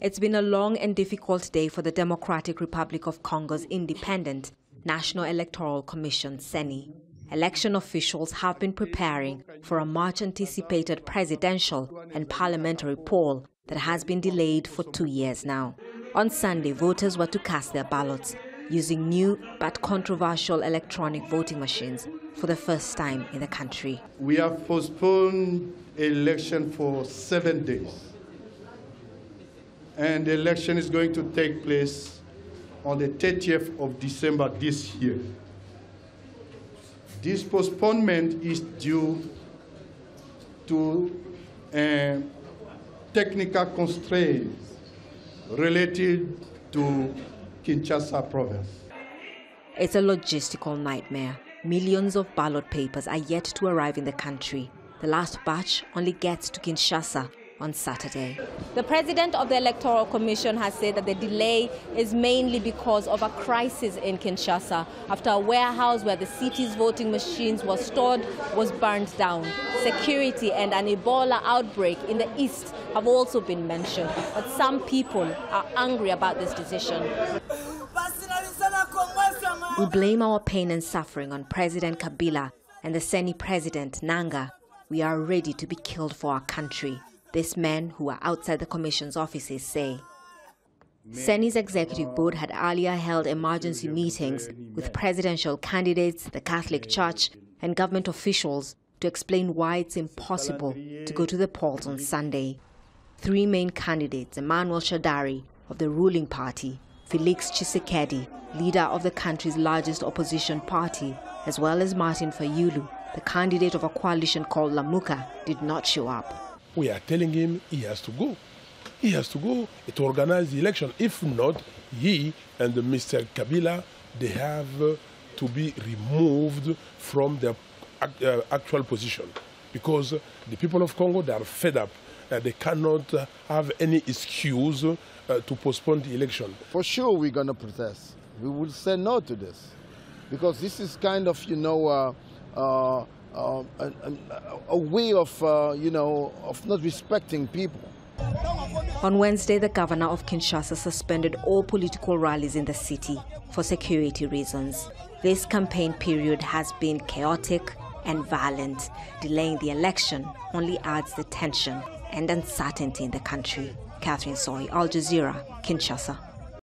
It's been a long and difficult day for the Democratic Republic of Congo's independent National Electoral Commission, CENI. Election officials have been preparing for a much-anticipated presidential and parliamentary poll that has been delayed for 2 years now. On Sunday, voters were to cast their ballots using new but controversial electronic voting machines for the first time in the country. We have postponed election for 7 days. And the election is going to take place on the 30th of December this year. This postponement is due to technical constraints related to Kinshasa province. It's a logistical nightmare. Millions of ballot papers are yet to arrive in the country. The last batch only gets to Kinshasa on Saturday. The president of the Electoral Commission has said that the delay is mainly because of a crisis in Kinshasa after a warehouse where the city's voting machines were stored was burned down. Security and an Ebola outbreak in the east have also been mentioned, but some people are angry about this decision. We blame our pain and suffering on President Kabila and the CENI president, Nanga. We are ready to be killed for our country, these men who are outside the commission's offices say. CENI's executive board had earlier held emergency meetings with presidential candidates, the Catholic Church, and government officials to explain why it's impossible to go to the polls on Sunday. Three main candidates, Emmanuel Shadari of the ruling party, Felix Chisekedi, leader of the country's largest opposition party, as well as Martin Fayulu, the candidate of a coalition called La Muka, did not show up. We are telling him he has to go. He has to go to organize the election. If not, he and Mr. Kabila, they have to be removed from their actual position, because the people of Congo, they are fed up. They cannot have any excuse to postpone the election. For sure, we're going to protest. We will say no to this, because this is kind of, you know, a way of, you know, of not respecting people. On Wednesday, the governor of Kinshasa suspended all political rallies in the city for security reasons. This campaign period has been chaotic and violent. Delaying the election only adds the tension and uncertainty in the country. Catherine Soi, Al Jazeera, Kinshasa.